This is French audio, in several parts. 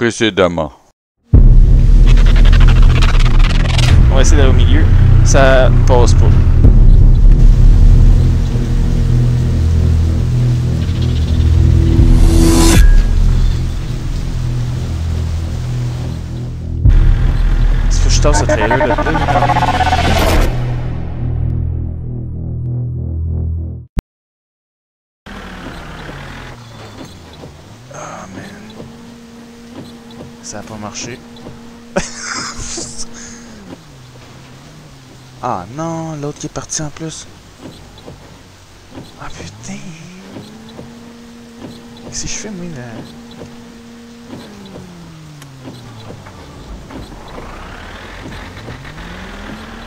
précédemment. On va essayer d'aller au milieu. Ça passe pas. Est-ce que je tasse ce trailer là-dedans? Ça a pas marché. Ah non, l'autre qui est parti en plus. Ah putain. Qu'est-ce que je fais moi là?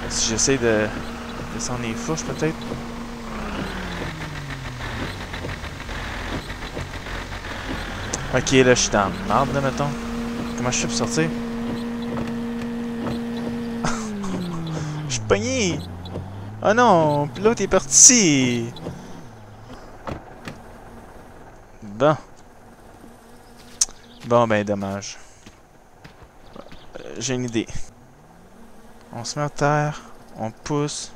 Si j'essaie de descendre les fourches peut-être. Ok là je suis dans le marbre là mettons. Comment je suis pour sortir? Je suis pogné! Oh non! Puis l'autre est parti! Bon. Bon ben dommage. J'ai une idée. On se met à terre, on pousse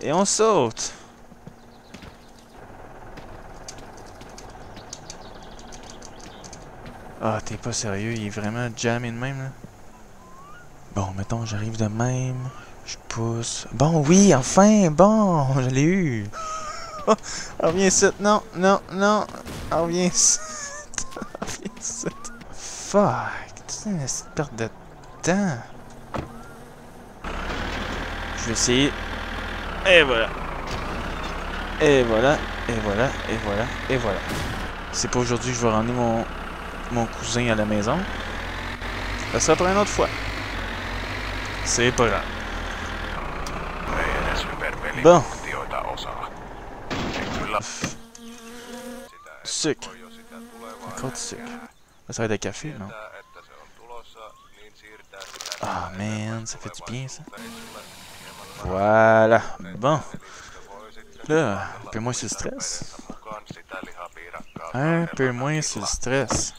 et on saute! Ah, t'es pas sérieux, il est vraiment jamé de même, là. Bon, mettons, j'arrive de même. Je pousse. Bon, oui, enfin, bon, je l'ai eu. Reviens ici. Non, non, non. Reviens ici. Reviens ici. Fuck. C'est une perte de temps. Je vais essayer. Et voilà. Et voilà. Et voilà. Et voilà. Et voilà. C'est pas aujourd'hui que je vais ramener mon cousin à la maison. Ça sera pour une autre fois. C'est pas grave. Bon. Sucre. Encore du sucre. Ça va être un café, non? Ah, man, ça fait du bien, ça. Voilà. Bon. Là, un peu moins sur le stress. Un peu moins sur le stress.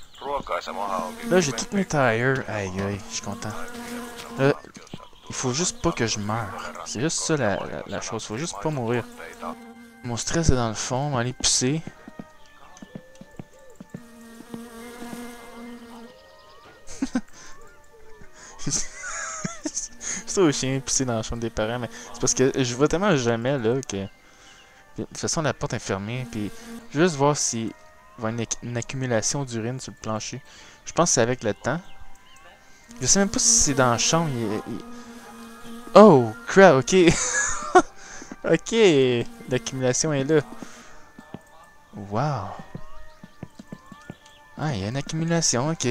Là, j'ai toutes mes tires. Aïe, aïe, je suis content. Là, il faut juste pas que je meure. C'est juste ça la chose. Faut juste pas mourir. Mon stress est dans le fond. On va aller pisser. C'est trop chien pisser dans la chambre des parents, mais c'est parce que je vois tellement jamais là que. De toute façon, la porte est fermée. Puis, juste voir si. Il va y avoir une accumulation d'urine sur le plancher. Je pense que c'est avec le temps. Je sais même pas si c'est dans la chambre. Oh! Crap! Ok! Ok! L'accumulation est là. Wow! Ah, il y a une accumulation, ok.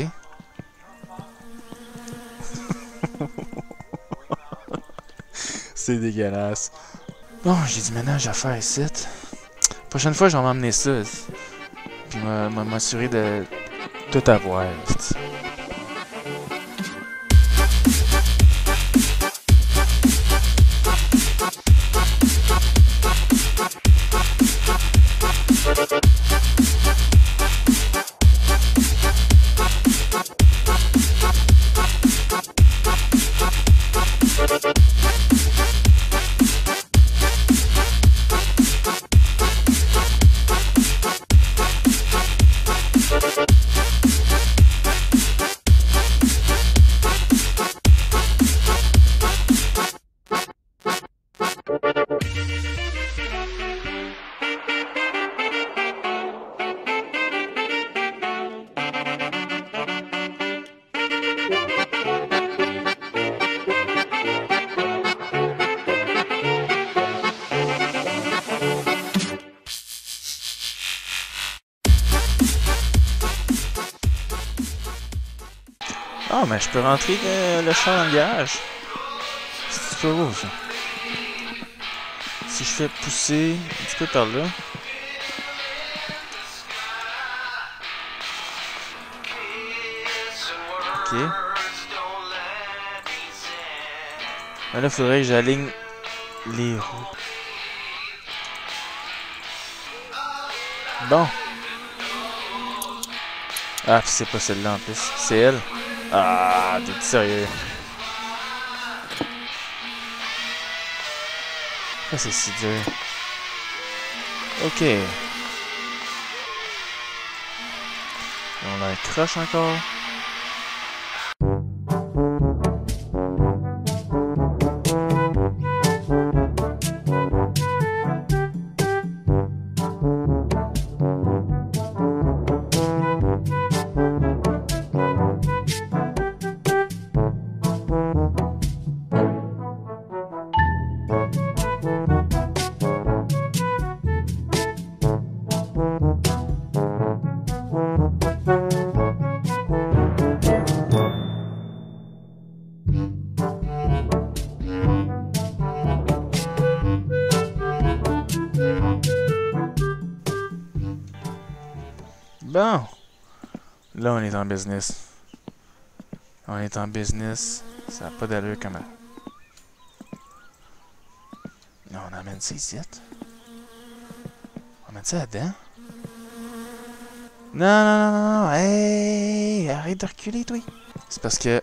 C'est dégueulasse. Bon, j'ai du ménage à faire ici. La prochaine fois, je vais m'emmener ça. Puis m'assurer de tout avoir. Ah, mais je peux rentrer le champ dans le garage. C'est pas beau, ça. Si je fais pousser un petit peu par là. Ok. Là, il faudrait que j'aligne les roues. Bon. Ah, c'est pas celle-là en plus. C'est elle? Ah, t'es sérieux. Pourquoi c'est si dur? Ok. On a un crush encore. Bon, là on est en business. On est en business. Ça n'a pas d'allure quand même. Là, on amène ça ici. On amène ça là-dedans. Non, non, non, non. Hey, arrête de reculer, toi. C'est parce que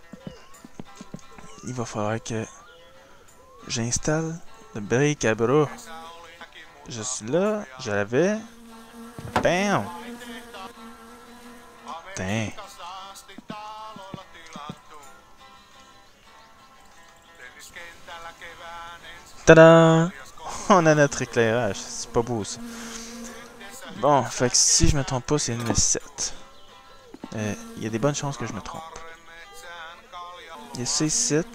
il va falloir que j'installe le bric à bras. Je suis là, je l'avais. Bam! Putain. Tada! On a notre éclairage. C'est pas beau ça. Bon, fait que si je me trompe pas, c'est une 7. Il y a des bonnes chances que je me trompe. Il y a ces 7.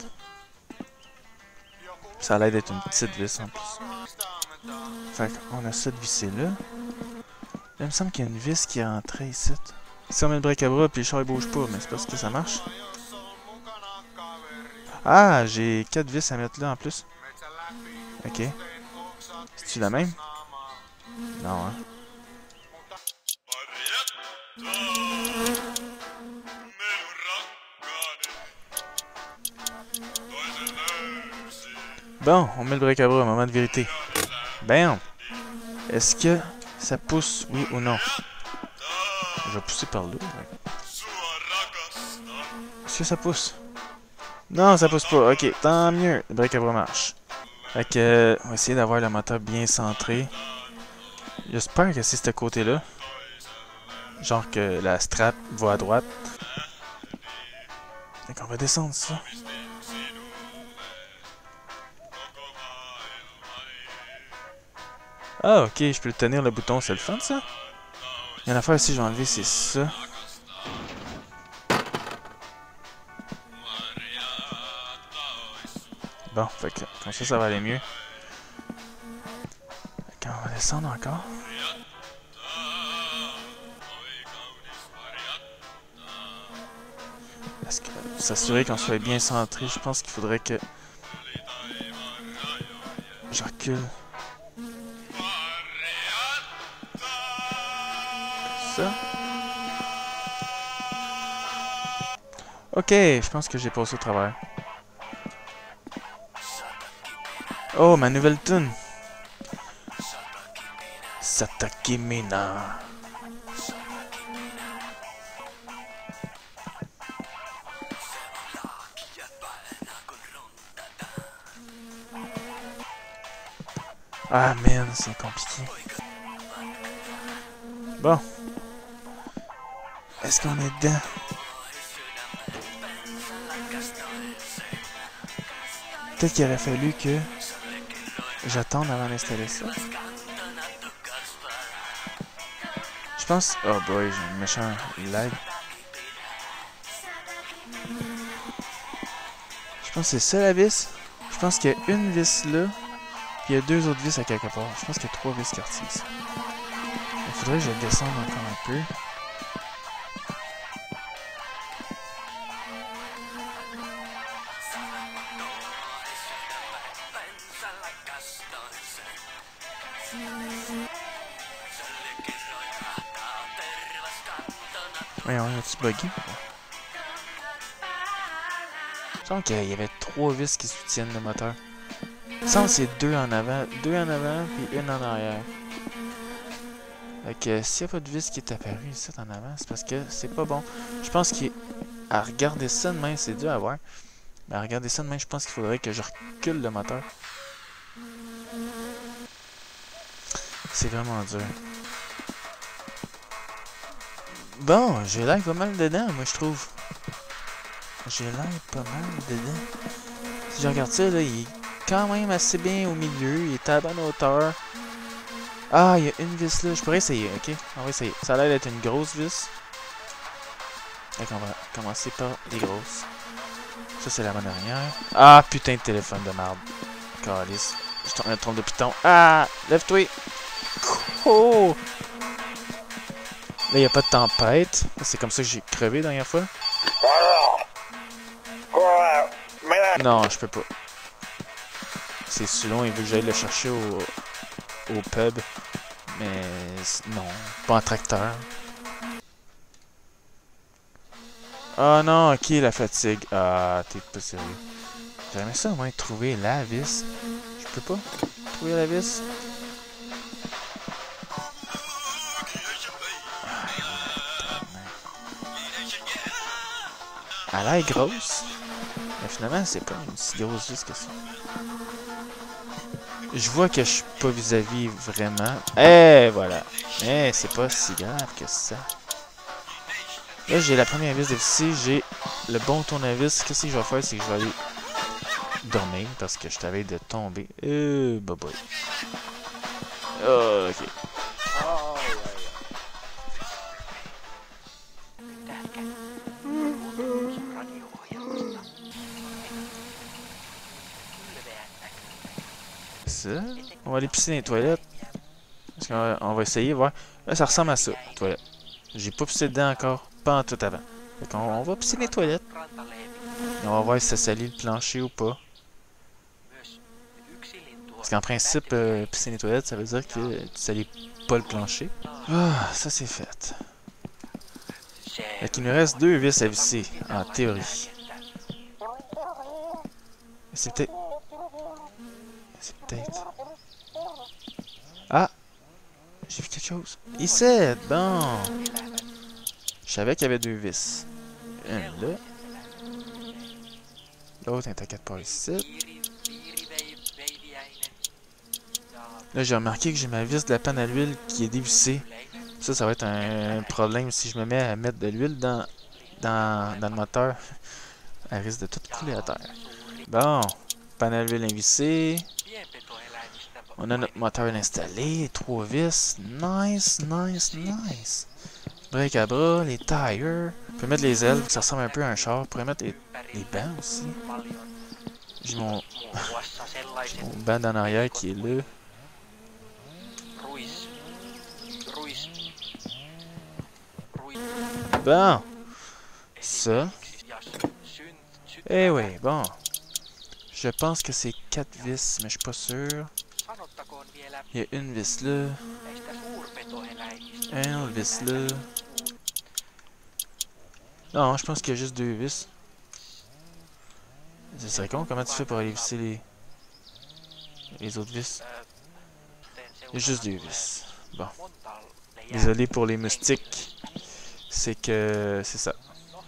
Ça a l'air d'être une petite vis en plus. Fait qu'on a cette vis là. Il me semble qu'il y a une vis qui est rentrée ici. Si on met le bric-à-bras puis le char il bouge pas, mais c'est parce que ça marche. Ah, j'ai 4 vis à mettre là en plus. Ok. C'est-tu la même? Non, hein. Bon, on met le bric-à-bras, un moment de vérité. Bam! Est-ce que ça pousse, oui ou non? Je vais pousser par là. Ouais. Est-ce que ça pousse? Non, ça pousse pas. Ok, tant mieux. Le bric-à-bras marche. Fait que, on va essayer d'avoir le moteur bien centré. J'espère que c'est ce côté-là. Genre que la strap va à droite. Donc on va descendre ça. Ah, ok, je peux tenir le bouton, c'est le fun ça? Il y a une affaire si j'ai enlevé, c'est ça. Bon, fait que comme ça, ça va aller mieux. Fait qu'on va descendre encore. Parce que s'assurer qu'on soit bien centré, je pense qu'il faudrait que je recule. Ça. Ok, je pense que j'ai passé au travers. Oh, ma nouvelle tune. Satakimina. Ah merde, c'est compliqué. Bon. Est-ce qu'on est dedans? Peut-être qu'il aurait fallu que j'attende avant d'installer ça. Je pense... Oh boy, j'ai un méchant lag. Je pense que c'est ça la vis. Je pense qu'il y a une vis là. Puis il y a deux autres vis à quelque part. Je pense qu'il y a 3 vis quartier ici. Il faudrait que je descende encore un peu. Ouais, on a un petit buggy. Il me semble qu'il y avait 3 vis qui soutiennent le moteur. Il me semble que c'est 2 en avant, puis 1 en arrière. Fait que s'il n'y a pas de vis qui est apparue ici en avant, c'est parce que c'est pas bon. Je pense qu'à regarder ça de main, c'est dur à voir. Mais à regarder ça de main, je pense qu'il faudrait que je recule le moteur. C'est vraiment dur. Bon, j'ai l'air pas mal dedans, moi je trouve. J'ai l'air pas mal dedans. Si je regarde ça, là, il est quand même assez bien au milieu. Il est à la bonne hauteur. Ah, il y a une vis là. Je pourrais essayer, ok? On va essayer. Ça a l'air d'être une grosse vis. Donc on va commencer par des grosses. Ça, c'est la bonne arrière. Ah, putain de téléphone de merde. Calisse. Je me trompe de piton. Ah, lève-toi. Oh! Là, il n'y a pas de tempête. C'est comme ça que j'ai crevé la dernière fois. Non, je peux pas. C'est si long, il veut que j'aille le chercher au pub. Mais non, pas en tracteur. Ah non, ok, la fatigue. Ah, t'es pas sérieux. J'aimerais ça au moins trouver la vis. Je peux pas trouver la vis. Elle est grosse. Mais finalement, c'est pas une si grosse vis que ça. Je vois que je suis pas vis-à-vis vraiment. Eh, voilà. Mais c'est pas si grave que ça. Là, j'ai la première vis de ici. J'ai le bon tournevis. Qu'est-ce que je vais faire? C'est que je vais aller dormir parce que je t'avais de tomber. Bye bye. Oh, ok. On va aller pisser dans les toilettes. Parce qu'on va essayer, voir. Là, ça ressemble à ça, les toilettes. J'ai pas pissé dedans encore, pas en tout avant. Fait qu'on va pisser dans les toilettes. Et on va voir si ça salit le plancher ou pas. Parce qu'en principe, pisser dans les toilettes, ça veut dire que tu salis pas le plancher. Ah, ça c'est fait. Fait qu'il nous reste deux vis à visser, en théorie. C'est peut-être... Ah! J'ai vu quelque chose. Ici! Bon! Je savais qu'il y avait deux vis. Une là. L'autre t'inquiète pas ici. Là, j'ai remarqué que j'ai ma vis de la panne à l'huile qui est dévissée. Ça va être un problème si je me mets à mettre de l'huile dans le moteur. Elle risque de tout couler à terre. Bon! Panne à l'huile invissée. On a notre moteur installé, 3 vis, nice, nice, nice. Break à bras, les tires. On peut mettre les ailes, ça ressemble un peu à un char. On pourrait mettre les bancs aussi. J'ai mon... mon banc d'en arrière qui est là. Bon. Ça. Eh oui, bon. Je pense que c'est 4 vis, mais je suis pas sûr. Il y a une vis là. Une autre vis là. Non, je pense qu'il y a juste deux vis. C'est très con, comment tu fais pour aller visser les autres vis? Il y a juste deux vis. Bon. Désolé pour les moustiques. C'est que... c'est ça.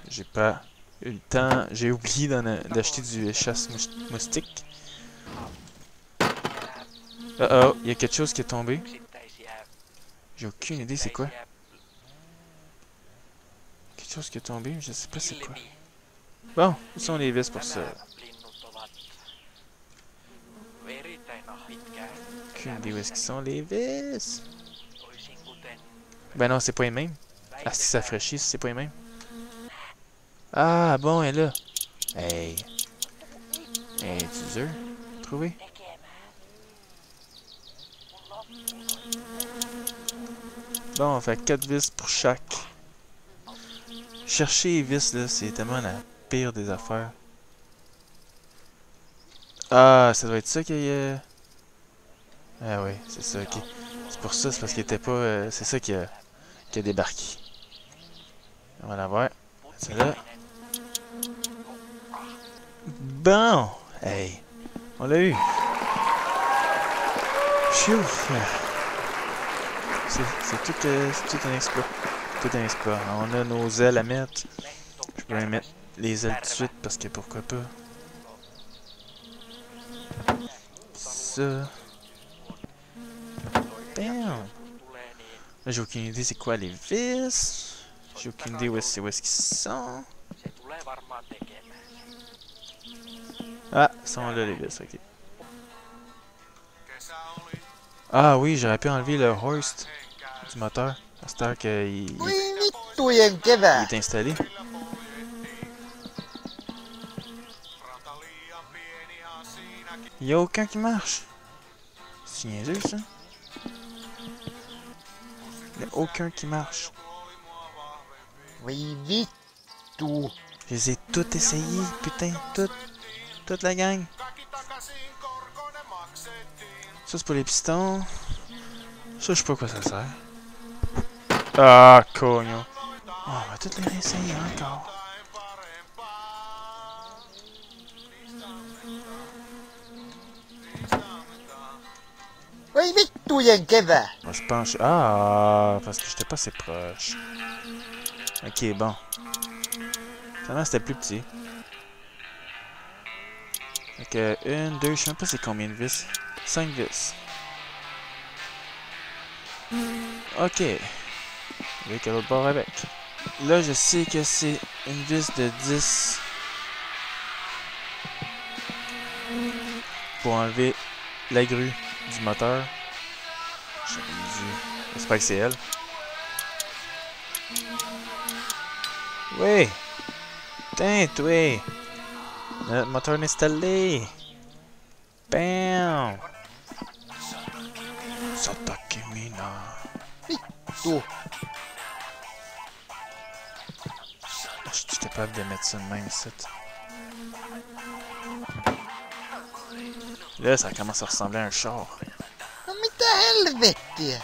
J'ai pas eu le temps. J'ai oublié d'acheter du chasse moustique. Oh oh, il y a quelque chose qui est tombé. J'ai aucune idée c'est quoi. Quelque chose qui est tombé, je sais pas c'est quoi. Bon, où sont les vis pour ça? Aucune idée où est-ce qu'ils sont les vis? Ben non, c'est pas les mêmes. Ah, si ça fraîchit, c'est pas les mêmes. Ah, bon, elle est là. Hey. Hey, tu dur? Trouvé? Bon, on fait 4 vis pour chaque. Chercher les vis, là, c'est tellement la pire des affaires. Ah, ça doit être ça qu'il y a... Ah oui, c'est ça, ok. C'est pour ça, c'est parce qu'il était pas... c'est ça qui a débarqué. On va la voir. Celle-là. Bon! Hey! On l'a eu! Pfiou! c'est tout, tout un exploit. Tout un exploit. Alors, on a nos ailes à mettre. Je peux bien mettre les ailes tout de suite parce que pourquoi pas. Ça. Bam! Là, j'ai aucune idée c'est quoi les vis. J'ai aucune idée où est-ce qu'ils sont. Ah, ils sont là les vis, ok. Ah oui, j'aurais pu enlever le hoist du moteur. À cette heure qu'il est installé. Il n'y a aucun qui marche. C'est niaiseux ça. Il n'y a aucun qui marche. Oui, vite tout. Je les ai toutes essayées, putain, toute la gang. Ça c'est pour les pistons. Ça je sais pas quoi ça sert. Ah cognon. Oh, on va toutes les réessayer encore. Oui vite tout y'a une keva. Moi je penche. Ah parce que j'étais pas assez proche. Ok bon. Finalement c'était plus petit. Donc une, deux, je sais même pas c'est combien de vis. 5 vis. Ok. Avec l'autre bord avec. Là, je sais que c'est une vis de 10. Pour enlever la grue du moteur. J'espère que c'est elle. Oui! Putain, oui! Le moteur est installé! Bam! Oh. Je suis capable de mettre ça de même ici. Là, ça commence à ressembler à un char. Mais t'as helvete!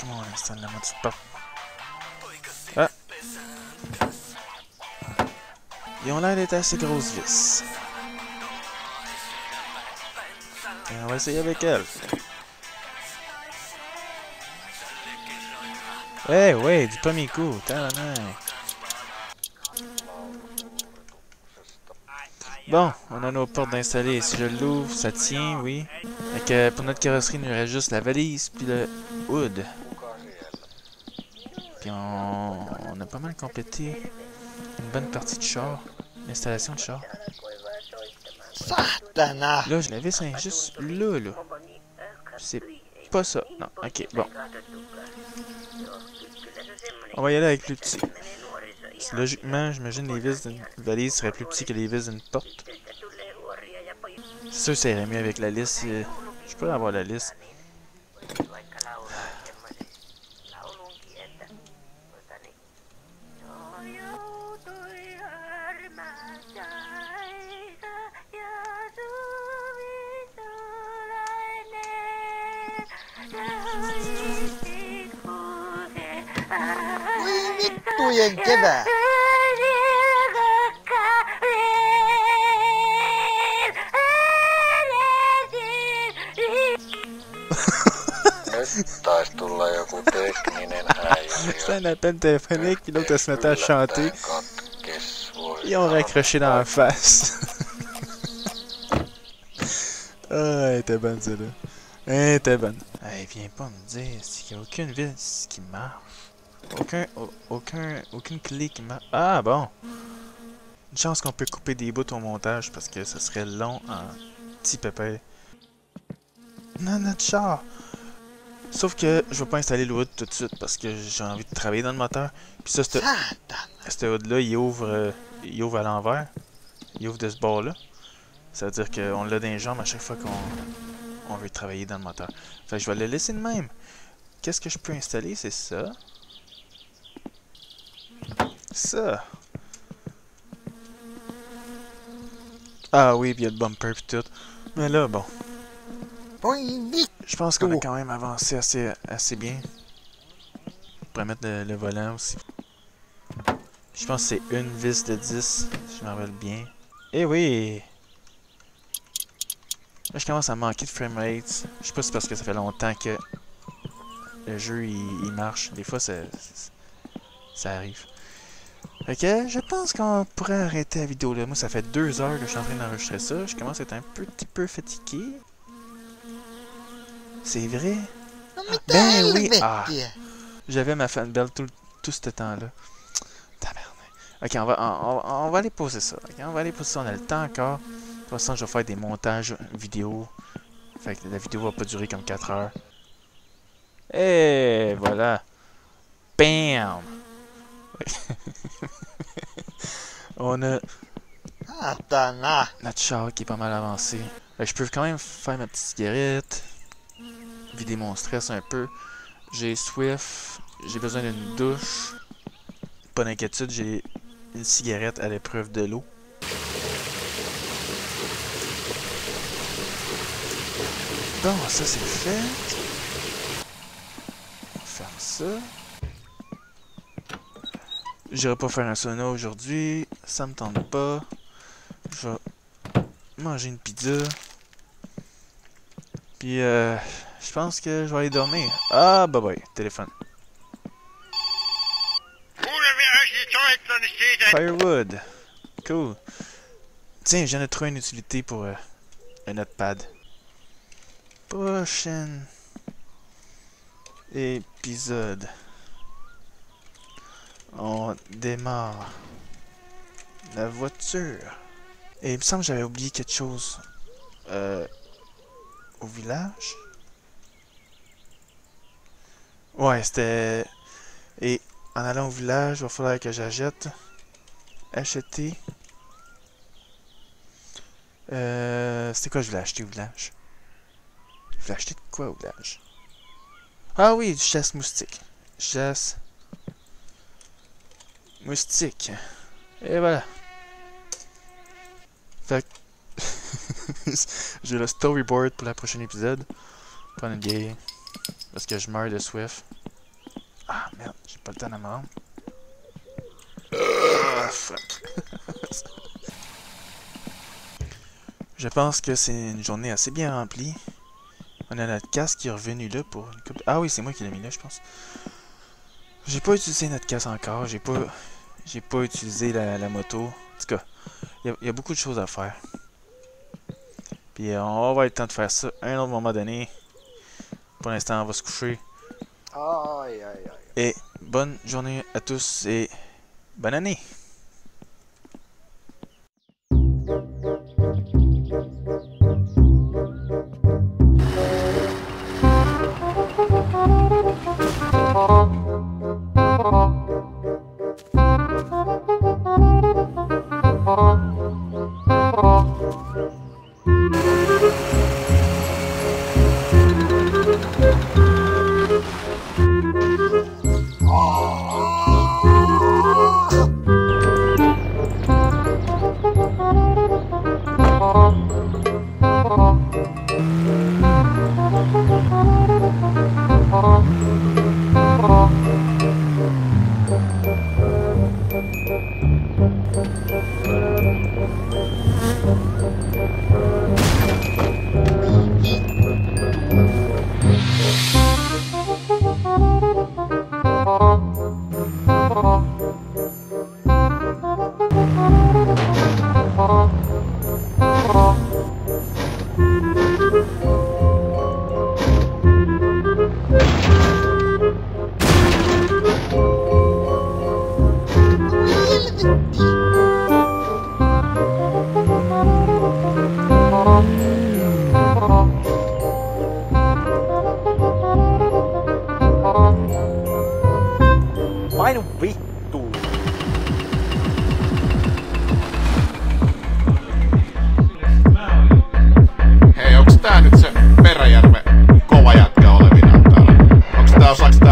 Comment on installe la petite porte? Ah! Ils ont l'air d'être assez grosses vis. Et on va essayer avec elle. Ouais, ouais, du premier coup, bon, on a nos portes d'installer. Si je l'ouvre, ça tient, oui. Donc, pour notre carrosserie, il nous reste juste la valise, puis le hood. Puis on a pas mal complété une bonne partie de char, l'installation de char. Satana! Là, je l'avais, c'est juste là, là. C'est pas ça. Non, ok, bon. On va y aller avec plus petit. Logiquement, j'imagine les vis d'une valise seraient plus petites que les vis d'une porte. C'est sûr que ça irait mieux avec la liste. Je peux avoir la liste. C'était un appel téléphonique, puis l'autre se mettait à chanter. Ils ont raccroché dans la face. Ah, oh, elle était bonne celle-là. Elle était bonne. Elle vient pas me dire qu'il n'y a aucune ville qui marche. Aucune clé qui marche. Ah bon! Une chance qu'on peut couper des bouts au montage parce que ça serait long en petit pépin. Non, notre char! Sauf que je vais pas installer le hood tout de suite parce que j'ai envie de travailler dans le moteur. Puis ça, ce hood-là, il ouvre à l'envers. Il ouvre de ce bord-là. Ça veut dire qu'on l'a dans les jambes à chaque fois qu'on veut travailler dans le moteur. Fait que je vais le laisser de même. Qu'est-ce que je peux installer? C'est ça. Ça! Ah oui, puis il y a le bumper pis tout. Mais là, bon. Je pense qu'on a quand même avancé assez bien. On pourrait mettre le volant aussi. Je pense que c'est une vis de 10, si je m'en rappelle bien. Eh oui! Là, je commence à manquer de frame rates. Je sais pas si c'est parce que ça fait longtemps que le jeu il marche. Des fois ça arrive. Ok, je pense qu'on pourrait arrêter la vidéo là. Moi ça fait 2 heures que je suis en train d'enregistrer ça. Je commence à être un petit peu fatigué. C'est vrai? Ben oui! Ah! J'avais ma fanbelle tout ce temps-là. Ok, on va aller poser ça. Okay, on va aller poser ça, on a le temps encore. De toute façon, je vais faire des montages vidéo. Fait que la vidéo va pas durer comme 4 heures. Et voilà. Bam! On a... notre char qui est pas mal avancé. Je peux quand même faire ma petite cigarette. Vider mon stress un peu. J'ai Swift. J'ai besoin d'une douche. Pas d'inquiétude, j'ai... une cigarette à l'épreuve de l'eau. Bon, ça c'est fait. On va faire ça. J'irai pas faire un sauna aujourd'hui. Ça me tente pas. Je vais manger une pizza. Puis je pense que je vais aller dormir. Ah, bye bye. Téléphone. Firewood. Cool. Tiens, je viens de trouver une utilité pour un notepad. Prochain épisode. On démarre la voiture. Et il me semble que j'avais oublié quelque chose au village. Ouais, c'était... Et en allant au village, il va falloir que j'achète... c'était quoi je voulais acheter au village? Je voulais acheter de quoi au village? Ah oui, du chasse moustique. Chasse... moustique. Et voilà. Fait que... j'ai le storyboard pour le prochain épisode. Prendre une vieille. Parce que je meurs de Swift. Ah merde, j'ai pas le temps de me rendre. Je pense que c'est une journée assez bien remplie. On a notre casque qui est revenu là pour une couple... Ah oui, c'est moi qui l'ai mis là, je pense. J'ai pas utilisé notre casque encore. J'ai pas utilisé la moto. En tout cas, il y a beaucoup de choses à faire. Puis on va avoir le temps de faire ça à un autre moment donné. Pour l'instant, on va se coucher. Aïe, aïe, aïe. Et bonne journée à tous et... bonne année!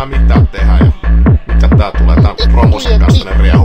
Mitä tää tulee? Tää on promotion kanssa ne reaali.